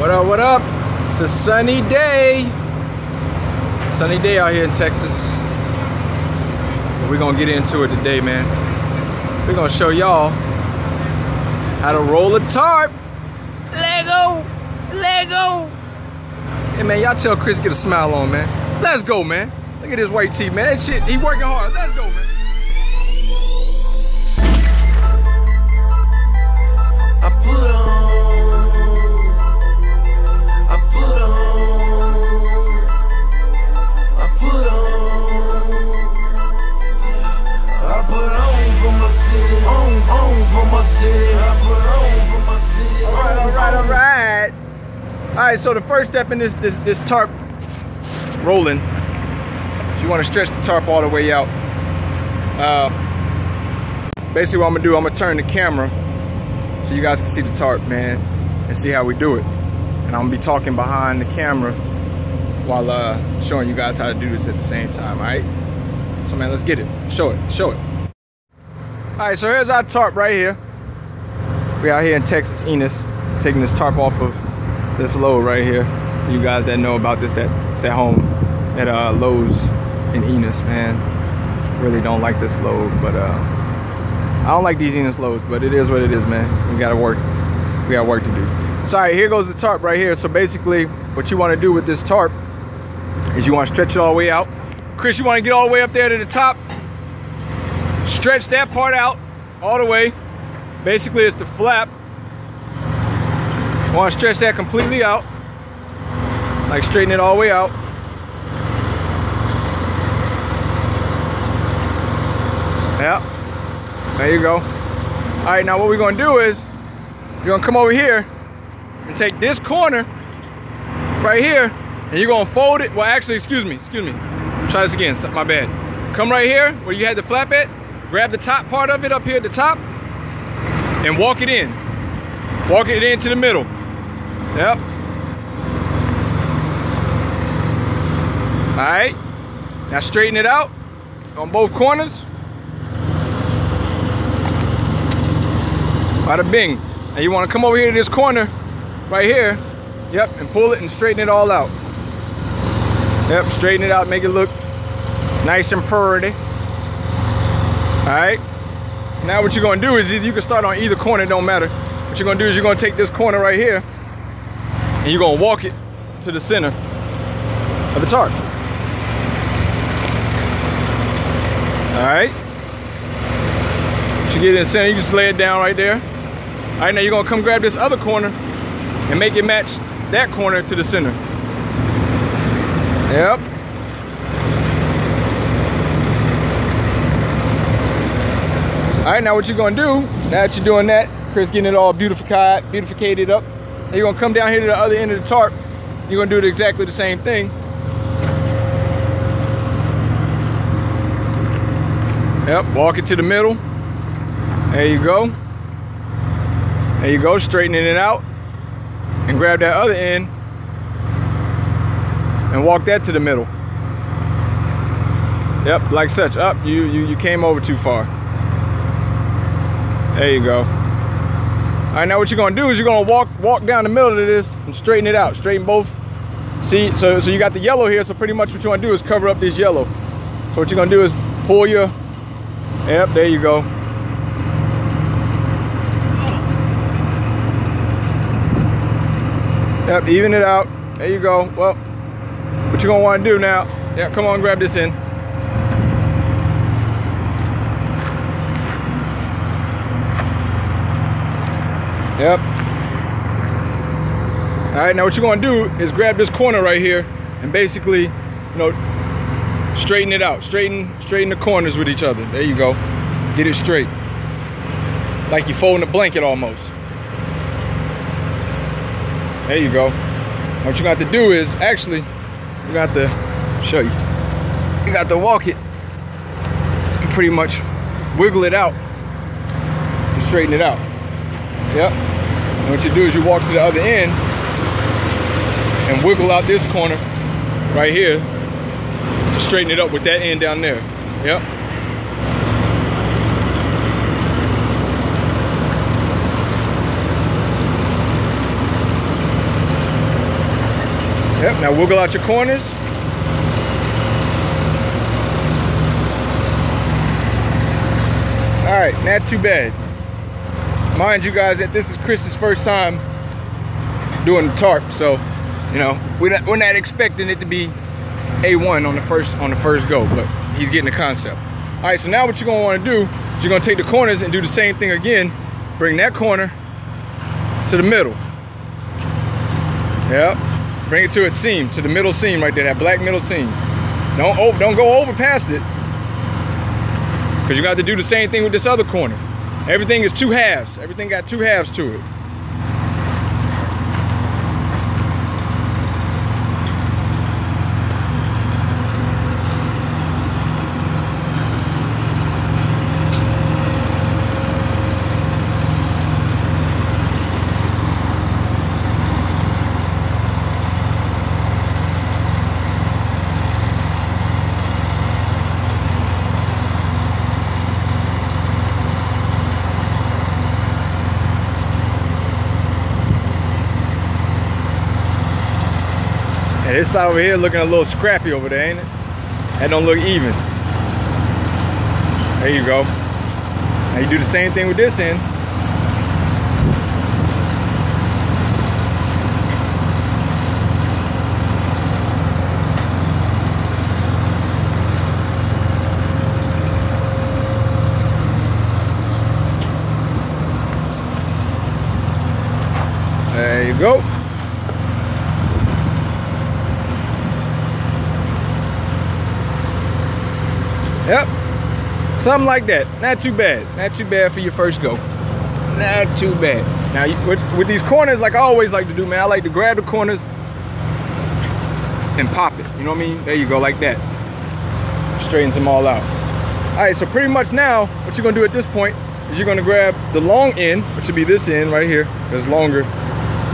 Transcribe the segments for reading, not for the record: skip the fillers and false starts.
What up, what up? It's a sunny day. Sunny day out here in Texas. We're gonna get into it today, man. We're gonna show y'all how to roll a tarp. Lego! Lego! Hey man, y'all tell Chris get a smile on, man. Let's go, man. Look at this white tee, man. That shit, he working hard. Let's go, man. All right, so the first step in this tarp rolling, you want to stretch the tarp all the way out. Basically what I'm gonna do, I'm gonna turn the camera so you guys can see the tarp, man, and see how we do it. And I'm gonna be talking behind the camera while showing you guys how to do this at the same time, all right? So man, let's get it, show it. All right, so here's our tarp right here. We're out here in Texas, Enos, taking this tarp off of this Lowe's right here. For you guys that know about this, it's that home at Lowe's in Enos, man. Really don't like this Lowe's, but I don't like these Enos Lowe's, but it is what it is, man. We got work to do. So all right, here goes the tarp right here. So basically, what you want to do with this tarp is you want to stretch it all the way out. Chris, you want to get all the way up there to the top. Stretch that part out all the way. Basically, it's the flap. I want to stretch that completely out, like straighten it all the way out. Yeah, there you go. All right, now what we're going to do is, you're going to come over here and take this corner right here, and you're going to fold it. Well, actually, excuse me. Try this again, my bad. Come right here where you had the flap at, grab the top part of it up here at the top, and walk it in. Walk it into the middle. Yep. All right. Now straighten it out on both corners. Bada bing. And you want to come over here to this corner right here. Yep. And pull it and straighten it all out. Yep. Straighten it out. Make it look nice and pretty. All right. So now what you're going to do is you can start on either corner. It don't matter. What you're gonna do is you're gonna take this corner right here and you're gonna walk it to the center of the tarp. All right. Once you get it in the center, you just lay it down right there. All right, now you're gonna come grab this other corner and make it match that corner to the center. Yep. All right, now what you're gonna do, now that you're doing that, Chris getting it all beautificated up. And you're gonna come down here to the other end of the tarp. You're gonna do it exactly the same thing. Yep, walk it to the middle. There you go. There you go, straightening it out. And grab that other end and walk that to the middle. Yep, like such. Up, you came over too far. There you go. All right, now what you're gonna do is you're gonna walk down the middle of this and straighten it out. Straighten both. See, so you got the yellow here, so pretty much what you wanna do is cover up this yellow. So what you're gonna do is pull your, yep, there you go. Yep, even it out, there you go. Well, what you're gonna wanna do now, yeah, come on, grab this in. Yep. All right, now what you're gonna do is grab this corner right here and basically, you know, straighten it out. Straighten the corners with each other. There you go. Get it straight. Like you're folding a blanket almost. There you go. What you got to do is, actually, you got to show you. You got to walk it and pretty much wiggle it out and straighten it out. Yep. And what you do is you walk to the other end and wiggle out this corner right here to straighten it up with that end down there. Yep. Yep, now wiggle out your corners. All right, not too bad. Mind you guys that this is Chris's first time doing the tarp, so you know we're not expecting it to be A1 on the first go, but he's getting the concept. All right, so now what you're gonna want to do is you're gonna take the corners and do the same thing again. Bring that corner to the middle. Yep. Bring it to its seam, to the middle seam right there, that black middle seam. Don't go over past it, because you got to do the same thing with this other corner. Everything is two halves. Everything got two halves to it. This side over here looking a little scrappy over there, ain't it? That don't look even. There you go. Now you do the same thing with this end. There you go. Yep, something like that. Not too bad. Not too bad for your first go. Not too bad. Now, with these corners, like I always like to do, man, I like to grab the corners and pop it. You know what I mean? There you go, like that. Straightens them all out. All right, so pretty much now, what you're gonna do at this point is you're gonna grab the long end, which would be this end right here, that's longer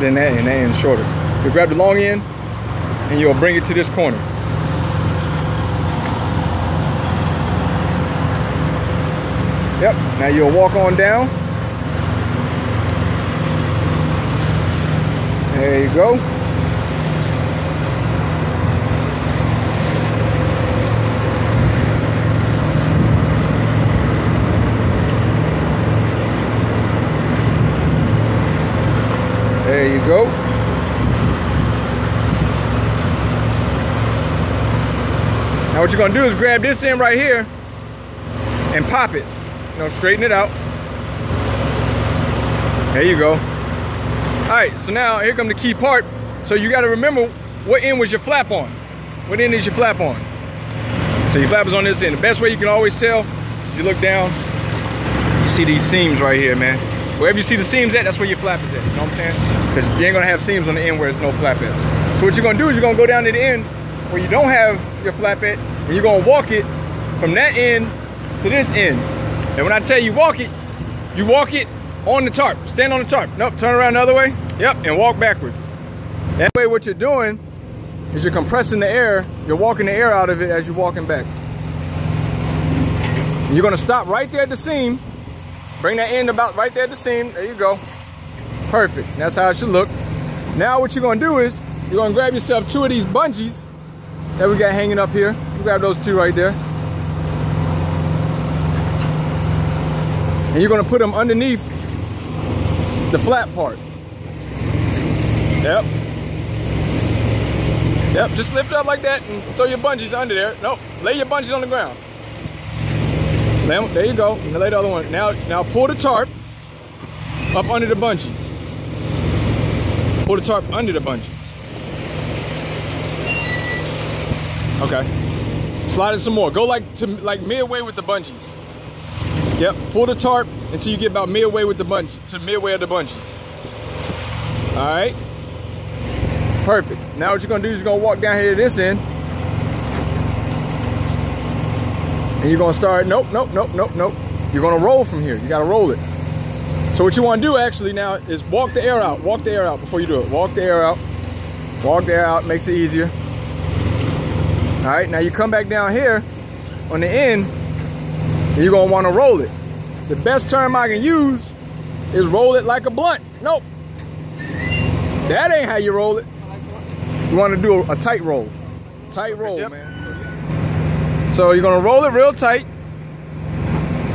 than that end shorter. You grab the long end, and you'll bring it to this corner. Yep, now you'll walk on down. There you go. There you go. Now what you're gonna do is grab this end right here and pop it. No, straighten it out. There you go. All right, so now here come the key part. So you got to remember what end was your flap on. What end is your flap on? So your flap is on this end. The best way you can always tell is you look down, you see these seams right here, man. Wherever you see the seams at, that's where your flap is at. You know what I'm saying? Because you ain't gonna have seams on the end where there's no flap at. So what you're gonna do is you're gonna go down to the end where you don't have your flap at, and you're gonna walk it from that end to this end. And when I tell you walk it on the tarp. Stand on the tarp. Nope, turn around the other way. Yep, and walk backwards. That way what you're doing is you're compressing the air. You're walking the air out of it as you're walking back. And you're gonna stop right there at the seam. Bring that end about right there at the seam. There you go. Perfect. That's how it should look. Now what you're gonna do is you're gonna grab yourself two of these bungees that we got hanging up here. You grab those two right there. And you're gonna put them underneath the flat part. Yep. Yep, just lift it up like that and throw your bungees under there. Nope, lay your bungees on the ground. There you go, and lay the other one. Now pull the tarp up under the bungees. Pull the tarp under the bungees. Okay, slide it some more. Go like midway with the bungees. Yep, pull the tarp until you get about midway with the bungee, to midway of the bungees. All right, perfect. Now what you're gonna do is you're gonna walk down here to this end, and you're gonna start, nope. You're gonna roll from here, you gotta roll it. So what you wanna do actually now is walk the air out before you do it. Walk the air out, makes it easier. All right, now you come back down here on the end, you're gonna wanna roll it. The best term I can use is roll it like a blunt. Nope. That ain't how you roll it. You want to do a tight roll. Tight roll, yep, man. So you're going to roll it real tight.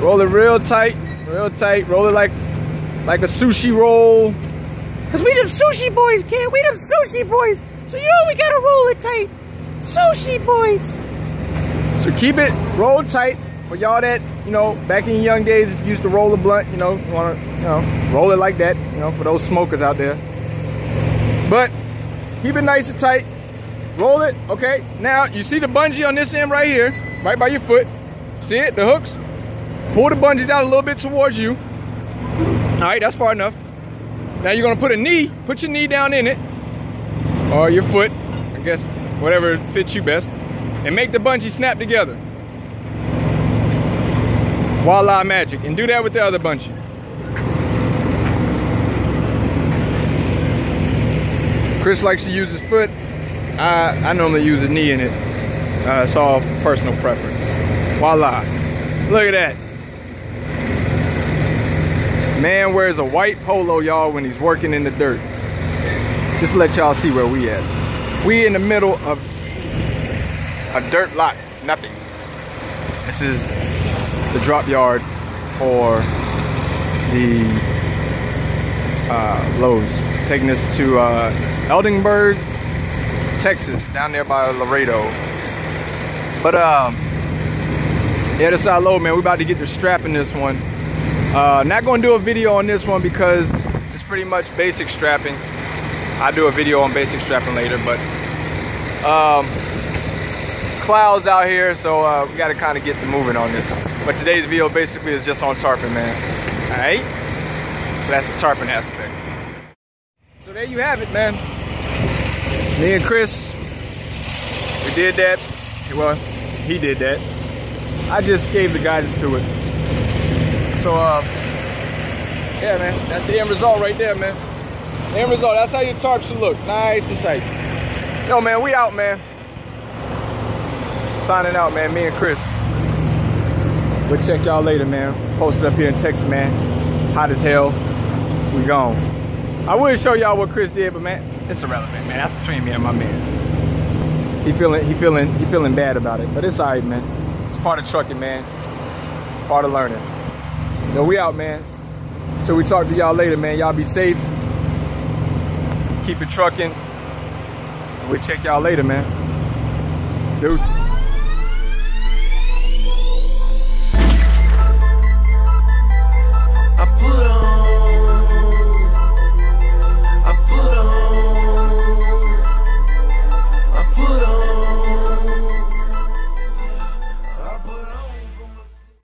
Roll it real tight. Real tight. Roll it like a sushi roll. Because we them sushi boys, kid. We them sushi boys. So you know we got to roll it tight. Sushi boys. So keep it rolled tight. For y'all that, you know, back in your young days, if you used to roll a blunt, you know, you want to, you know, roll it like that, you know, for those smokers out there. But keep it nice and tight. Roll it, okay? Now, you see the bungee on this end right here, right by your foot. See it, the hooks? Pull the bungees out a little bit towards you. All right, that's far enough. Now you're going to put a knee, put your knee down in it, or your foot, I guess, whatever fits you best, and make the bungee snap together. Voila, magic. And do that with the other bunch. Chris likes to use his foot. I normally use a knee in it. It's all personal preference. Voila. Look at that. Man wears a white polo, y'all, when he's working in the dirt. Just to let y'all see where we at. We in the middle of a dirt lot. Nothing. This is the drop yard for the Lowe's. Taking us to Eldenburg, Texas, down there by Laredo. But yeah, that's our load, man. We're about to get the strap in this one. Not gonna do a video on this one because it's pretty much basic strapping. I do a video on basic strapping later, but clouds out here, so we gotta kind of get the moving on this. But today's video basically is just on tarpon, man. All right, so that's the tarpon aspect. So there you have it, man. Me and Chris, we did that. Well, he did that. I just gave the guidance to it. So yeah, man, that's the end result right there, man. The end result, that's how your tarp should look, nice and tight. Yo, man, we out, man. Signing out, man, me and Chris. We'll check y'all later, man. Posted up here in Texas, man. Hot as hell. We gone. I would show y'all what Chris did, but man, it's irrelevant, man. That's between me and my man. He feeling bad about it, but it's all right, man. It's part of trucking, man. It's part of learning. Yo, we out, man. Till we talk to y'all later, man. Y'all be safe. Keep it trucking. We'll check y'all later, man. Deuces. Put on